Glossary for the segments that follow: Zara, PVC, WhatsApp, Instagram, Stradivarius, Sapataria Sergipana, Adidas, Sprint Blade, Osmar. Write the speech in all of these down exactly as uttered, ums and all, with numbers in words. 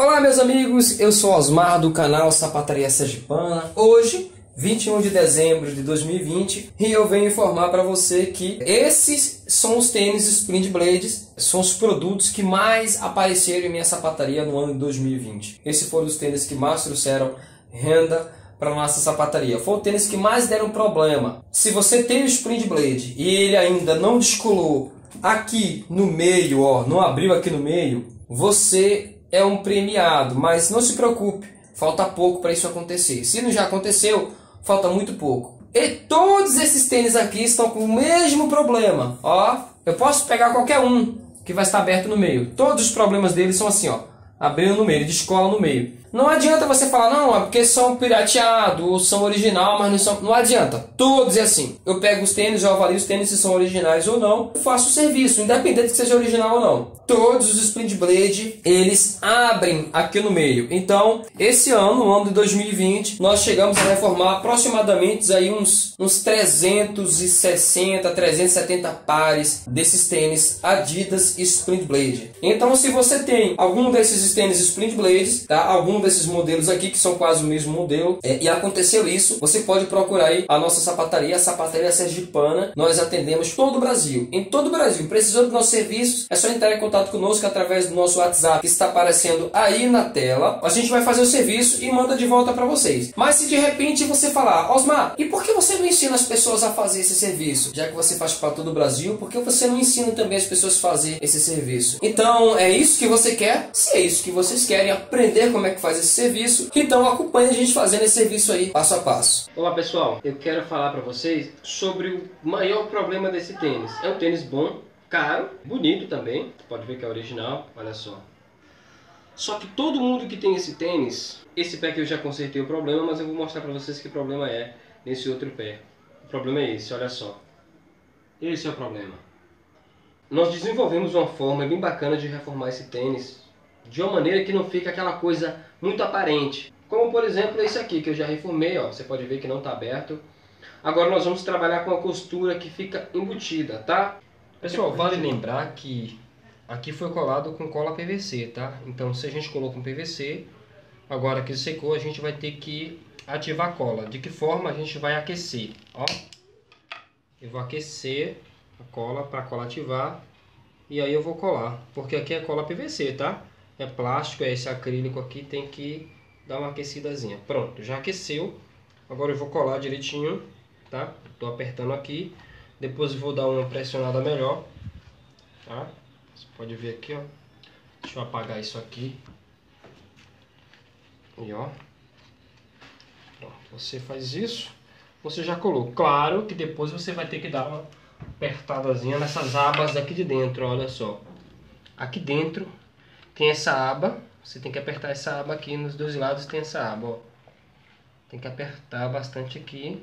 Olá meus amigos, eu sou Osmar do canal Sapataria Sergipana. Hoje, vinte e um de dezembro de dois mil e vinte, e eu venho informar para você que esses são os tênis Sprint Blades, são os produtos que mais apareceram em minha sapataria no ano de dois mil e vinte. Esses foram os tênis que mais trouxeram renda para nossa sapataria. Foram os tênis que mais deram problema. Se você tem o Sprint Blade e ele ainda não descolou aqui no meio, ó, não abriu aqui no meio, você é um premiado, mas não se preocupe, falta pouco para isso acontecer. Se não já aconteceu, falta muito pouco. E todos esses tênis aqui estão com o mesmo problema. Ó, eu posso pegar qualquer um que vai estar aberto no meio. Todos os problemas deles são assim, ó, abrindo no meio, descola no meio. Não adianta você falar, não, é porque são pirateados ou são original, mas não são. Não adianta. Todos é assim. Eu pego os tênis, eu avalio os tênis se são originais ou não. Eu faço o serviço, independente que seja original ou não. Todos os Sprint Blade, eles abrem aqui no meio. Então, esse ano, no ano de dois mil e vinte, nós chegamos a reformar aproximadamente aí uns, uns trezentos e sessenta, trezentos e setenta pares desses tênis Adidas e Sprint Blade. Então, se você tem algum desses tênis Sprint Blades, tá? Algum desses modelos aqui que são quase o mesmo modelo é, e aconteceu isso, você pode procurar aí a nossa sapataria, a Sapataria Sergipana. Nós atendemos todo o Brasil, em todo o Brasil. Precisou do nosso serviço, é só entrar em contato conosco através do nosso WhatsApp que está aparecendo aí na tela. A gente vai fazer o serviço e manda de volta para vocês. Mas se de repente você falar, Osmar, e por que você não ensina as pessoas a fazer esse serviço? Já que você faz para todo o Brasil, por que você não ensina também as pessoas a fazer esse serviço? Então, é isso que você quer? Se é isso que vocês querem, aprender como é que faz esse serviço, então acompanhe a gente fazendo esse serviço aí, passo a passo. Olá pessoal, eu quero falar para vocês sobre o maior problema desse tênis. É um tênis bom, caro, bonito também, pode ver que é original, olha só. Só que todo mundo que tem esse tênis, esse pé que eu já consertei o problema, mas eu vou mostrar para vocês que problema é nesse outro pé. O problema é esse, olha só. Esse é o problema. Nós desenvolvemos uma forma bem bacana de reformar esse tênis, de uma maneira que não fica aquela coisa muito aparente. Como por exemplo esse aqui que eu já reformei, ó, você pode ver que não está aberto. Agora nós vamos trabalhar com a costura que fica embutida, tá? Pessoal, vale lembrar que aqui foi colado com cola P V C, tá? Então se a gente colou com P V C, agora que secou a gente vai ter que ativar a cola. De que forma? A gente vai aquecer, ó. Eu vou aquecer a cola para a cola ativar e aí eu vou colar, porque aqui é cola P V C, tá? É plástico, é esse acrílico aqui, tem que dar uma aquecidazinha. Pronto, já aqueceu. Agora eu vou colar direitinho, tá? Tô apertando aqui. Depois eu vou dar uma pressionada melhor, tá? Você pode ver aqui, ó. Deixa eu apagar isso aqui. E ó. Pronto, você faz isso. Você já colou. Claro que depois você vai ter que dar uma apertadazinha nessas abas aqui de dentro, olha só. Aqui dentro tem essa aba, você tem que apertar essa aba aqui, nos dois lados tem essa aba, ó. Tem que apertar bastante aqui,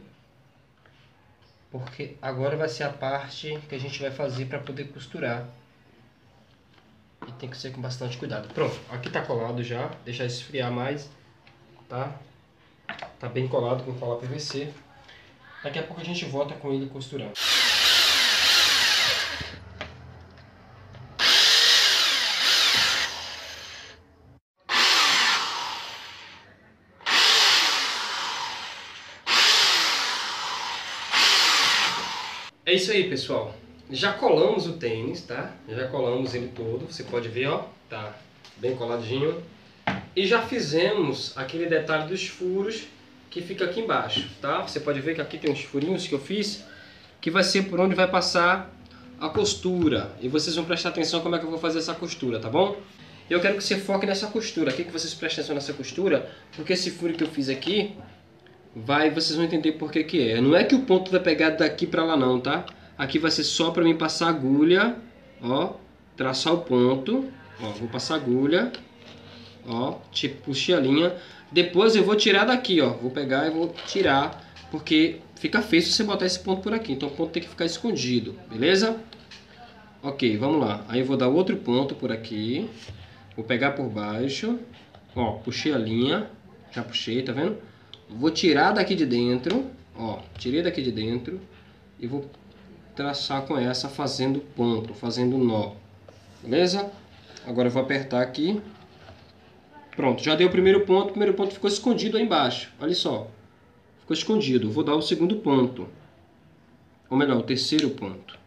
porque agora vai ser a parte que a gente vai fazer para poder costurar. E tem que ser com bastante cuidado. Pronto, aqui tá colado já, deixar esfriar mais, tá? Tá bem colado com cola P V C. Daqui a pouco a gente volta com ele costurando. É isso aí pessoal, já colamos o tênis, tá? Já colamos ele todo, você pode ver, ó, tá bem coladinho. E já fizemos aquele detalhe dos furos que fica aqui embaixo, tá? Você pode ver que aqui tem uns furinhos que eu fiz, que vai ser por onde vai passar a costura. E vocês vão prestar atenção como é que eu vou fazer essa costura, tá bom? Eu quero que você foque nessa costura, aqui que vocês prestem atenção nessa costura, porque esse furo que eu fiz aqui, vai, vocês vão entender por que que é. Não é que o ponto vai pegar daqui pra lá não, tá? Aqui vai ser só pra mim passar a agulha, ó, traçar o ponto, ó, vou passar a agulha, ó, tipo, puxei a linha. Depois eu vou tirar daqui, ó, vou pegar e vou tirar, porque fica feio se você botar esse ponto por aqui. Então o ponto tem que ficar escondido, beleza? Ok, vamos lá. Aí eu vou dar outro ponto por aqui, vou pegar por baixo, ó, puxei a linha, já puxei, tá vendo? Vou tirar daqui de dentro, ó, tirei daqui de dentro e vou traçar com essa fazendo ponto, fazendo nó, beleza? Agora eu vou apertar aqui, Pronto, já dei o primeiro ponto. O primeiro ponto ficou escondido aí embaixo. Olha só. Ficou escondido. Vou dar o segundo ponto. Ou melhor, o terceiro ponto.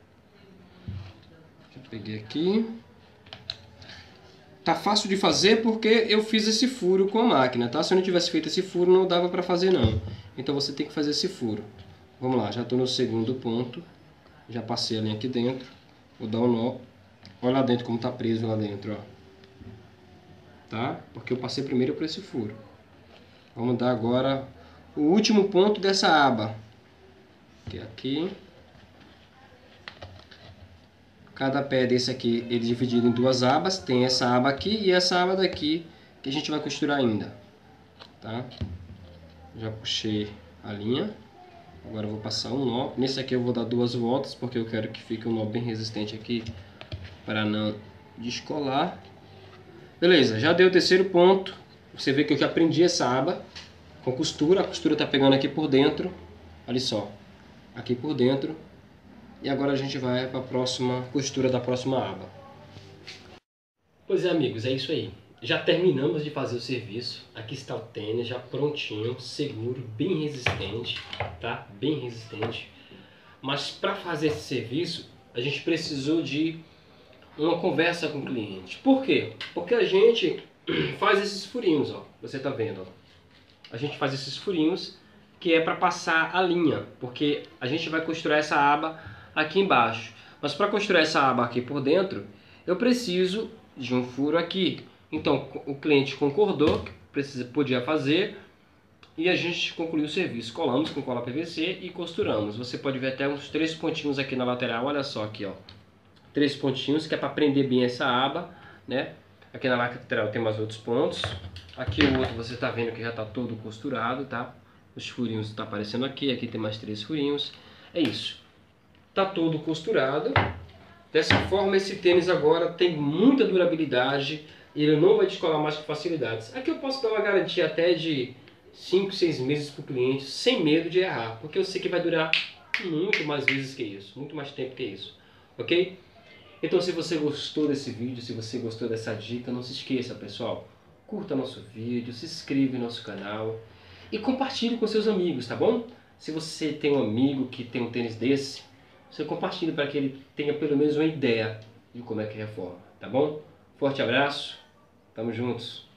Já peguei aqui. Tá fácil de fazer porque eu fiz esse furo com a máquina, tá? Se eu não tivesse feito esse furo, não dava pra fazer, não. Então você tem que fazer esse furo. Vamos lá, já tô no segundo ponto. Já passei a linha aqui dentro. Vou dar um nó. Olha lá dentro como tá preso lá dentro, ó. Tá? Porque eu passei primeiro por esse furo. Vamos dar agora o último ponto dessa aba, que é aqui. Cada pé desse aqui, ele é dividido em duas abas. Tem essa aba aqui e essa aba daqui, que a gente vai costurar ainda, tá? Já puxei a linha. Agora eu vou passar um nó. Nesse aqui eu vou dar duas voltas, porque eu quero que fique um nó bem resistente aqui, para não descolar. Beleza, já dei o terceiro ponto. Você vê que eu já prendi essa aba com costura. A costura tá pegando aqui por dentro. Olha só, aqui por dentro. E agora a gente vai para a próxima costura da próxima aba. Pois é, amigos, é isso aí. Já terminamos de fazer o serviço. Aqui está o tênis, já prontinho, seguro, bem resistente, tá? Bem resistente. Mas para fazer esse serviço, a gente precisou de uma conversa com o cliente. Por quê? Porque a gente faz esses furinhos, ó. Você tá vendo, ó. A gente faz esses furinhos que é para passar a linha, porque a gente vai costurar essa aba aqui embaixo. Mas para costurar essa aba aqui por dentro, eu preciso de um furo aqui. Então o cliente concordou que precisa, podia fazer, e a gente concluiu o serviço. Colamos com cola P V C e costuramos. Você pode ver até uns três pontinhos aqui na lateral. Olha só aqui, ó, três pontinhos, que é para prender bem essa aba, né? Aqui na lateral tem mais outros pontos. Aqui o outro você está vendo que já está todo costurado, tá? Os furinhos estão aparecendo aqui. Aqui tem mais três furinhos. É isso. Tá todo costurado. Dessa forma, esse tênis agora tem muita durabilidade. Ele não vai descolar mais com facilidades. Aqui eu posso dar uma garantia até de cinco, seis meses para o cliente, sem medo de errar, porque eu sei que vai durar muito mais vezes que isso, muito mais tempo que isso, ok? Então, se você gostou desse vídeo, se você gostou dessa dica, não se esqueça, pessoal, curta nosso vídeo, se inscreve no nosso canal e compartilhe com seus amigos, tá bom? Se você tem um amigo que tem um tênis desse, você compartilha para que ele tenha pelo menos uma ideia de como é que reforma, tá bom? Forte abraço, tamo juntos!